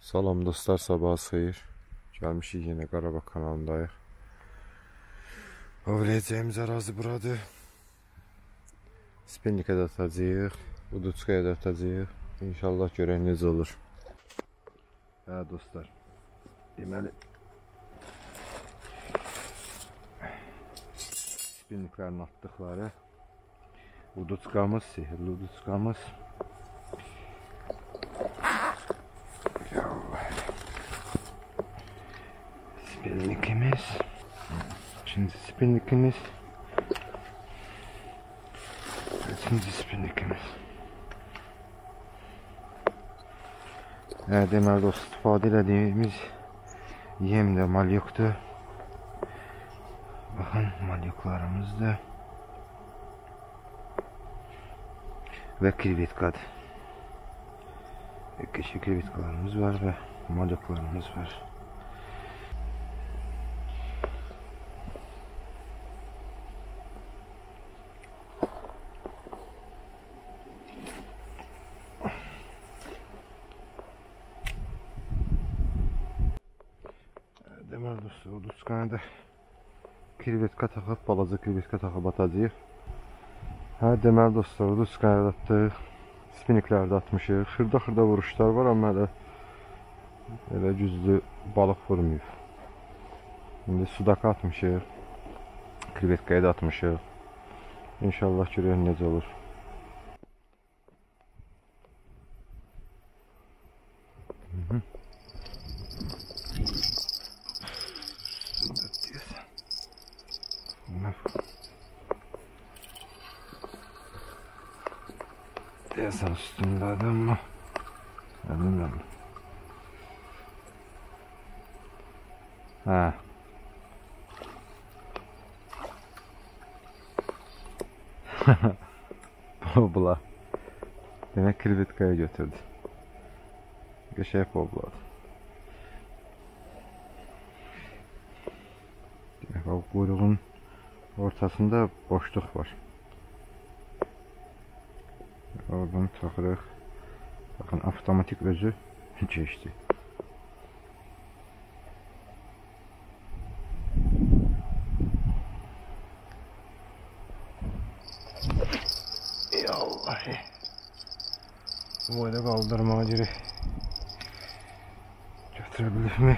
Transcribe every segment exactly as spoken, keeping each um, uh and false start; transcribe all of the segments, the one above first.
Salam dostlar, sabah xeyir. Gəlmişik yenə Qarabağ kanalındayıq. Övrəcəyimiz ərazi buradır. Spinnikə də atacağıq, uduçkaya da atacağıq. İnşallah görək necə olur. Hə dostlar, deməli spinniklərin atdıqları uduçkamız, sehirli uduçkamız. Spinnikimiz. Şimdi spinnikimiz. Üçüncü spinnikimiz. Evet, deməli dost, istifadə elədiyimiz Yemde malyokdur. Bakın malyoklarımızdır. Ve krivitkadır. İki krivitkalarımız var ve malyoklarımız var. Deməli dostlar, uduçkaya da krivetka taxıb, balaca krivetka taxıb atacağıq. Hə, deməli dostlar, uduçkaya da atdıq, spinnikləri də atmışıq. Xırda-xırda vuruşlar var, amma elə, elə güclü balıq vurmuyub. İndi sudaka atmışıq, krivetkaya da atmışıq. İnşallah görək necə olur. Deyəsən üstündə adam mı? Bilmirəm. Hə. Bobla. Demək krivetkaya götürdü. Qəşəng bobladı. Demək o quyruğun ortasında boşluq var. Oradan taxırıq. Bakın, avtomatik özü keçdi. Ey Allah. Bu boyda kaldırmağa gerek. Götürebilir mi?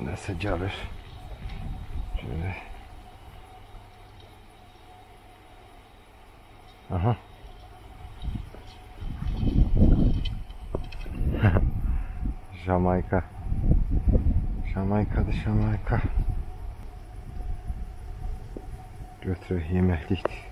Nəsə gəlir. Şöyle. Aha. Jamaika. Jamaika'da Jamaika. Götürək, yeməklikdir.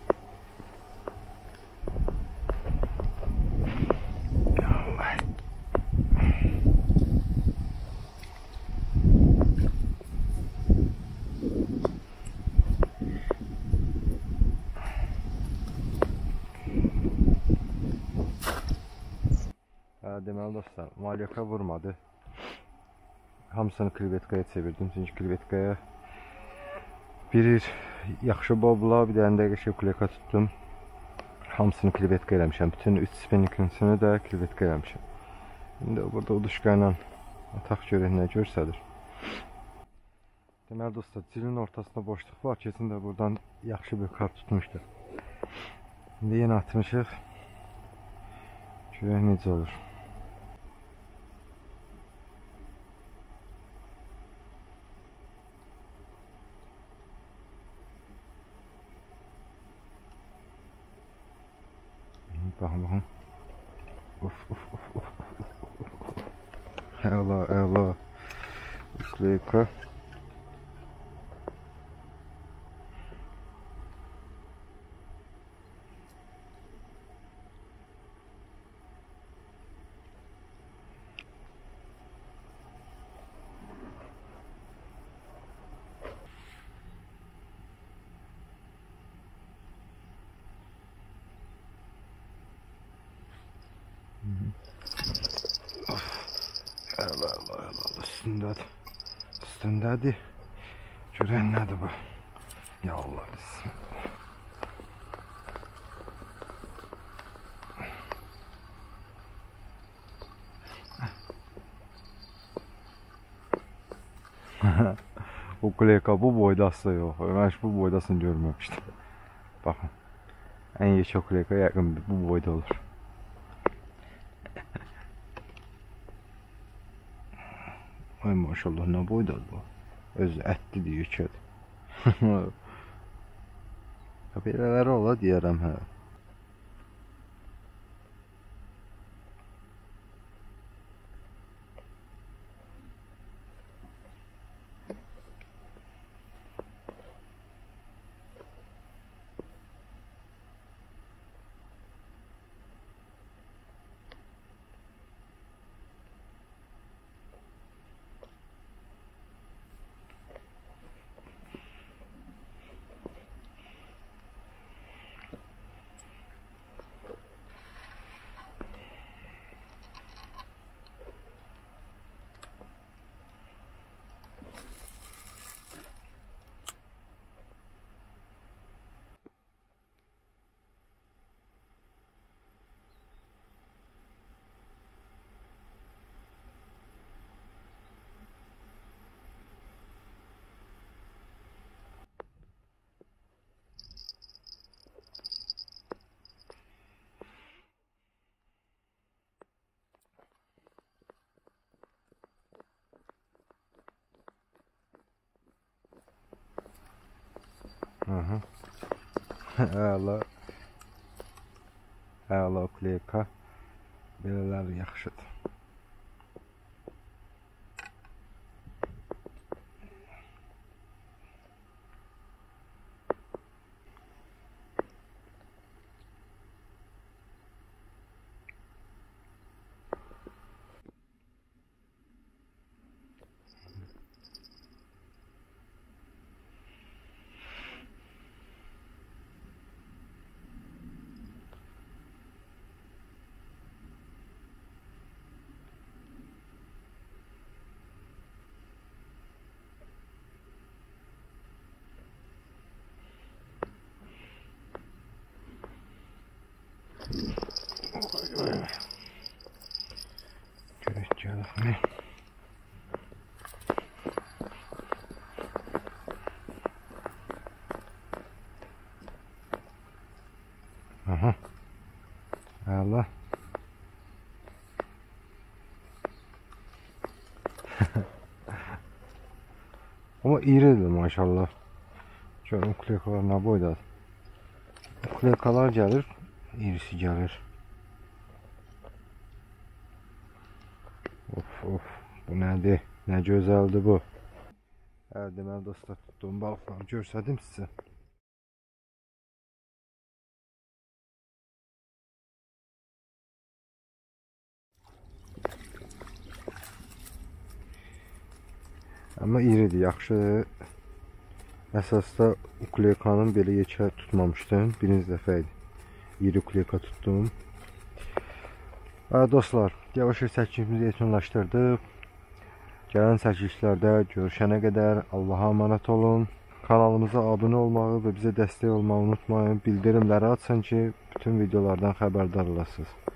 Deməli dostlar, malyoka vurmadı. Hamısını krivetkaya çevirdim. Çünki krivetkaya bir yaxşı bobla, bir dənə də qəşəng kuleka tutdum. Hamısını krivetka eləmişəm. Bütün üç spinnikini də krivetka eləmişəm. İndi burada uduçka ilə ataq görək nə görsədir. Deməli dostlar, cilin ortasında boşluq var. Keçən də buradan yaxşı bir kart tutmuşdu. İndi yenə atmışıq. Görək necə olur. Baxın, baxın. Of, of, of, of. Əla, əla. Üstləyə. üstündedir. Üstündedir. Görün nədir bu? Ya Allah, bismillah. O kleyka bu boydası yok. Ben hiç bu boydasını görmemiştim. Bakın. En yeşil kleyka yakın bu boyda olur. Ay maşallah, ne boydadır bu? Özü etli diye içer. Belələri ola deyərəm hə. Aha. Əla. Əla kleyka. Belələri yaxşıdır. Aha. Allah. Ama iridir maşallah. Şöyle kleykalar ne boydadır. Kleykalar gelir, irisi gelir. Of of, bu nedir? Ne güzeldi bu. Evet, deməli dostlar, tutduğum balıqları görsədim sizə. Ama iridir, yaxşı. Esasda kleykanın belə yekə tutmamışdım. Birinci dəfə idi. İri kleyka tutdum. Dostlar, yavaş yavaş çəkilişimizi yekunlaşdırdıq. Gələn çəkilişlərdə görüşənə qədər Allah'a əmanət olun. Kanalımıza abunə olmağı və bizə dəstək olmağı unutmayın. Bildirimləri açın ki, bütün videolardan xəbərdar olasınız.